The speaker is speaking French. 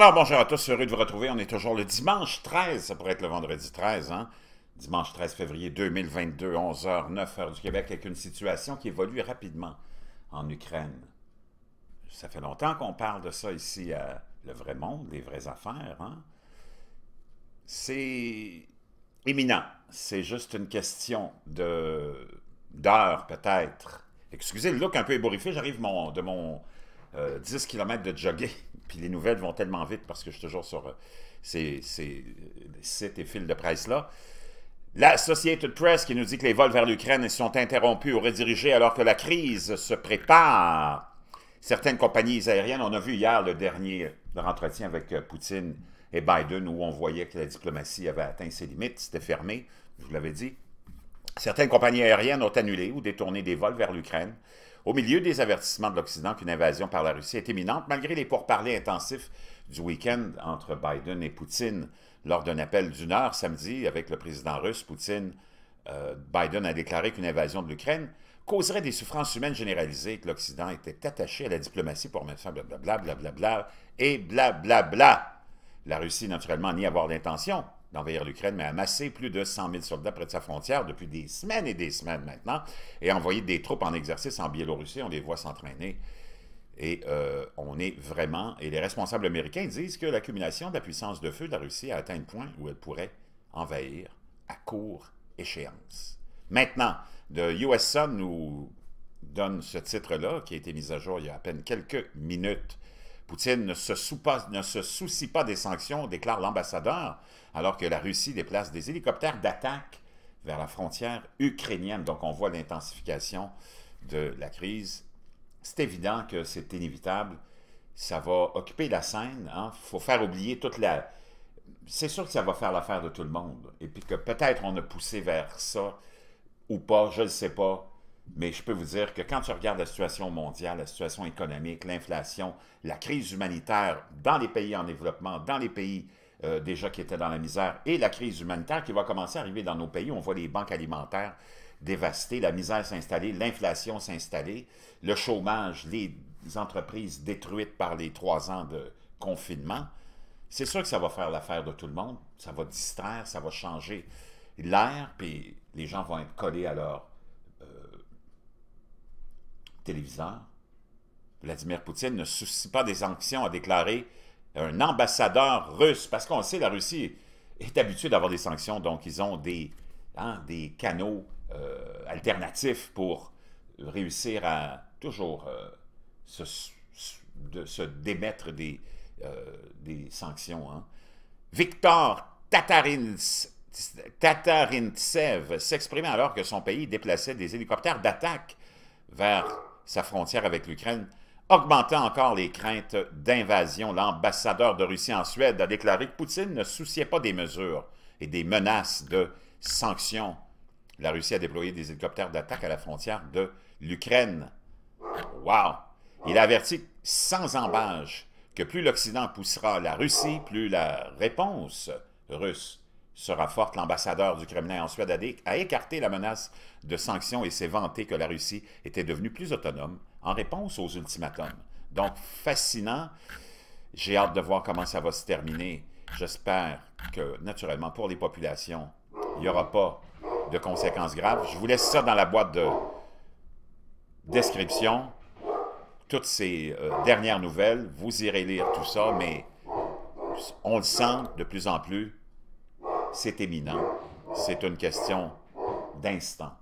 Alors, bonjour à tous, heureux de vous retrouver. On est toujours le dimanche 13, ça pourrait être le vendredi 13, hein? Dimanche 13 février 2022, 11h, 9h du Québec, avec une situation qui évolue rapidement en Ukraine. Ça fait longtemps qu'on parle de ça ici à Le Vrai Monde, les vraies affaires, hein? C'est imminent. C'est juste une question d'heures, peut-être. Excusez le look un peu ébouriffé, j'arrive de mon 10 km de jogging. Puis les nouvelles vont tellement vite parce que je suis toujours sur ces sites et fils de presse-là. L'Associated Press qui nous dit que les vols vers l'Ukraine sont interrompus ou redirigés alors que la crise se prépare. Certaines compagnies aériennes, on a vu hier le dernier entretien avec Poutine et Biden où on voyait que la diplomatie avait atteint ses limites, c'était fermé, je vous l'avais dit. Certaines compagnies aériennes ont annulé ou détourné des vols vers l'Ukraine au milieu des avertissements de l'Occident qu'une invasion par la Russie est imminente, malgré les pourparlers intensifs du week-end entre Biden et Poutine. Lors d'un appel d'une heure samedi avec le président russe, Biden a déclaré qu'une invasion de l'Ukraine causerait des souffrances humaines généralisées et que l'Occident était attaché à la diplomatie pour mettre fin blablabla, blablabla et blablabla. La Russie, naturellement, n'y avoir l'intention d'envahir l'Ukraine, mais a amassé plus de 100 000 soldats près de sa frontière depuis des semaines maintenant, et a envoyé des troupes en exercice en Biélorussie, on les voit s'entraîner. Et on est vraiment... Et les responsables américains disent que l'accumulation de la puissance de feu de la Russie a atteint un point où elle pourrait envahir à court échéance. Maintenant, The US Sun nous donne ce titre-là, qui a été mis à jour il y a à peine quelques minutes. Poutine ne se soucie pas des sanctions, déclare l'ambassadeur, alors que la Russie déplace des hélicoptères d'attaque vers la frontière ukrainienne. Donc, on voit l'intensification de la crise. C'est évident que c'est inévitable. Ça va occuper la scène. Hein? Faut faire oublier toute la... C'est sûr que ça va faire l'affaire de tout le monde. Et puis que peut-être on a poussé vers ça ou pas, je ne sais pas. Mais je peux vous dire que quand tu regardes la situation mondiale, la situation économique, l'inflation, la crise humanitaire dans les pays en développement, dans les pays déjà qui étaient dans la misère, et la crise humanitaire qui va commencer à arriver dans nos pays, on voit les banques alimentaires dévastées, la misère s'installer, l'inflation s'installer, le chômage, les entreprises détruites par les 3 ans de confinement, c'est sûr que ça va faire l'affaire de tout le monde, ça va distraire, ça va changer l'air, puis les gens vont être collés à leur... téléviseur. Vladimir Poutine ne soucie pas des sanctions, a déclaré un ambassadeur russe, parce qu'on sait, la Russie est habituée d'avoir des sanctions, donc ils ont des canaux alternatifs pour réussir à toujours se démettre des sanctions. Hein. Viktor Tatarintsev s'exprimait alors que son pays déplaçait des hélicoptères d'attaque vers sa frontière avec l'Ukraine, augmentant encore les craintes d'invasion. L'ambassadeur de Russie en Suède a déclaré que Poutine ne souciait pas des mesures et des menaces de sanctions. La Russie a déployé des hélicoptères d'attaque à la frontière de l'Ukraine. Wow! Il a averti sans embâche que plus l'Occident poussera la Russie, plus la réponse russe sera forte. L'ambassadeur du Kremlin en Suède a écarté la menace de sanctions et s'est vanté que la Russie était devenue plus autonome en réponse aux ultimatums. Donc, fascinant. J'ai hâte de voir comment ça va se terminer. J'espère que, naturellement, pour les populations, il n'y aura pas de conséquences graves. Je vous laisse ça dans la boîte de description. Toutes ces dernières nouvelles, vous irez lire tout ça, mais on le sent de plus en plus. C'est éminent. C'est une question d'instant.